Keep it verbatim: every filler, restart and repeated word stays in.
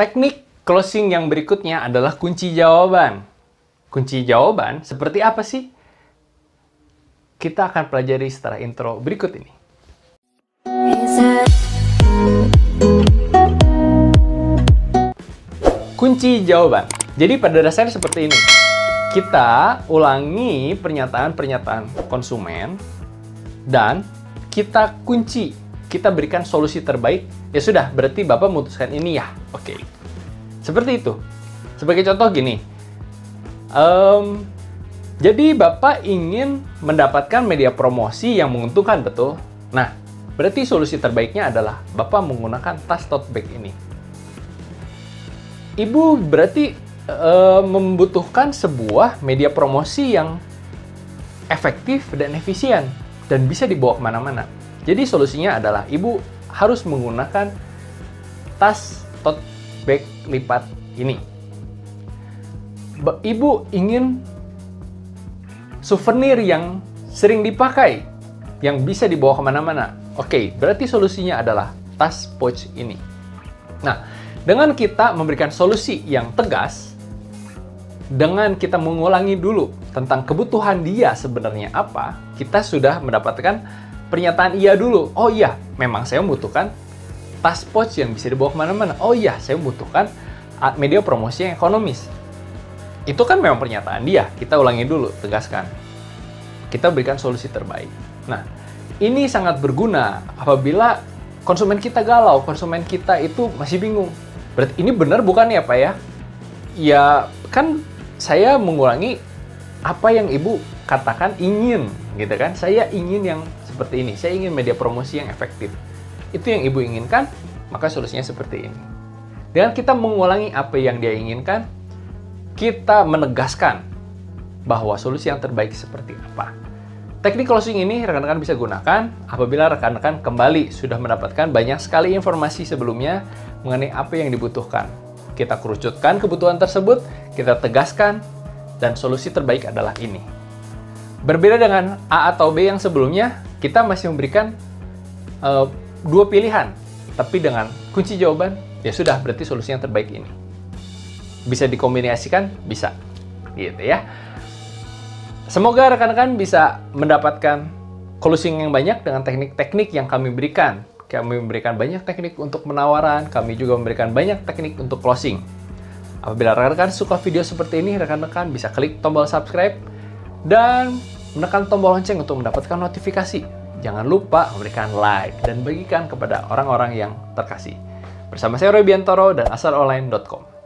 Teknik closing yang berikutnya adalah kunci jawaban. Kunci jawaban seperti apa sih? Kita akan pelajari setelah intro berikut ini. Kunci jawaban. Jadi pada dasarnya seperti ini. Kita ulangi pernyataan-pernyataan konsumen dan kita kunci. Kita berikan solusi terbaik. Ya sudah, berarti Bapak memutuskan ini ya. Oke. Seperti itu. Sebagai contoh gini, um, jadi Bapak ingin mendapatkan media promosi yang menguntungkan, betul? Nah, berarti solusi terbaiknya adalah Bapak menggunakan tas tote bag ini. Ibu berarti uh, membutuhkan sebuah media promosi yang efektif dan efisien dan bisa dibawa kemana-mana. Jadi solusinya adalah Ibu harus menggunakan tas tote bag lipat ini. Ibu ingin souvenir yang sering dipakai, yang bisa dibawa kemana-mana. Oke, berarti solusinya adalah tas pouch ini. Nah, dengan kita memberikan solusi yang tegas, dengan kita mengulangi dulu tentang kebutuhan dia sebenarnya apa, kita sudah mendapatkan pernyataan iya dulu. Oh iya, memang saya membutuhkan tas pouch yang bisa dibawa kemana-mana. Oh iya, saya membutuhkan media promosi yang ekonomis. Itu kan memang pernyataan dia. Kita ulangi dulu, tegaskan. Kita berikan solusi terbaik. Nah, ini sangat berguna apabila konsumen kita galau, konsumen kita itu masih bingung. Berarti ini benar bukan ya Pak ya? Ya, kan saya mengulangi apa yang Ibu katakan ingin, gitu kan? Saya ingin yang seperti ini. Saya ingin media promosi yang efektif. Itu yang Ibu inginkan, maka solusinya seperti ini. Dengan kita mengulangi apa yang dia inginkan, kita menegaskan bahwa solusi yang terbaik seperti apa. Teknik closing ini rekan-rekan bisa gunakan apabila rekan-rekan kembali sudah mendapatkan banyak sekali informasi sebelumnya mengenai apa yang dibutuhkan. Kita kerucutkan kebutuhan tersebut, kita tegaskan, dan solusi terbaik adalah ini. Berbeda dengan A atau B yang sebelumnya, kita masih memberikan uh, dua pilihan, tapi dengan kunci jawaban, ya sudah, berarti solusi yang terbaik ini. Bisa dikombinasikan? Bisa. Gitu ya. Semoga rekan-rekan bisa mendapatkan closing yang banyak dengan teknik-teknik yang kami berikan. Kami memberikan banyak teknik untuk penawaran, kami juga memberikan banyak teknik untuk closing. Apabila rekan-rekan suka video seperti ini, rekan-rekan bisa klik tombol subscribe dan menekan tombol lonceng untuk mendapatkan notifikasi. Jangan lupa memberikan like dan bagikan kepada orang-orang yang terkasih. Bersama saya Roy Biantoro dan asal online titik com.